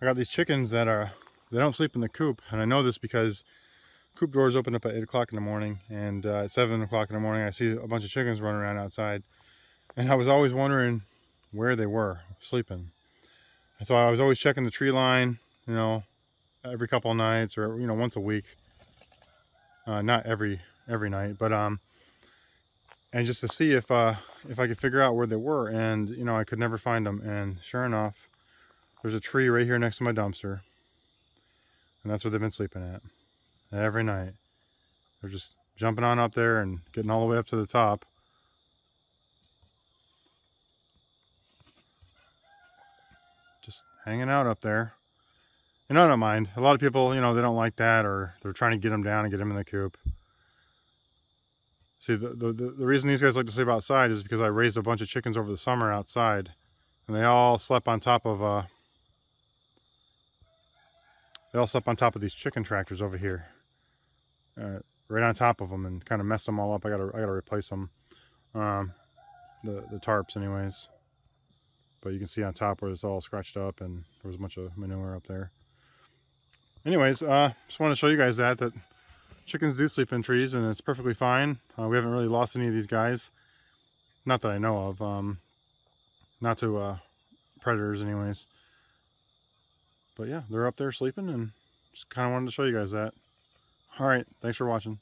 I got these chickens that are, they don't sleep in the coop, and I know this because coop doors open up at 8 o'clock in the morning, and at 7 o'clock in the morning I see a bunch of chickens running around outside, and I was always wondering where they were sleeping. So I was always checking the tree line, you know, every couple of nights, or you know, once a week, not every night, but and just to see if I could figure out where they were. And you know, I could never find them, and sure enough, there's a tree right here next to my dumpster, and that's where they've been sleeping at every night. They're just jumping on up there and getting all the way up to the top. Just hanging out up there. And I don't mind. A lot of people, you know, they don't like that, or they're trying to get them down and get them in the coop. See, the reason these guys like to sleep outside is because I raised a bunch of chickens over the summer outside, and they all slept on top of these chicken tractors over here, right on top of them, and kind of messed them all up. I gotta replace them, the tarps anyways. But you can see on top where it's all scratched up, and there was a bunch of manure up there. Anyways, just want to show you guys that chickens do sleep in trees, and it's perfectly fine. We haven't really lost any of these guys, not that I know of, not to predators anyways. But yeah, they're up there sleeping, and just kind of wanted to show you guys that. All right, thanks for watching.